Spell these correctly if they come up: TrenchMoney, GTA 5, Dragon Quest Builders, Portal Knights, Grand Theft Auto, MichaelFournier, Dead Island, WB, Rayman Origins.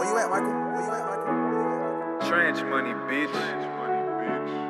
Where you at, Michael? Trench money, bitch.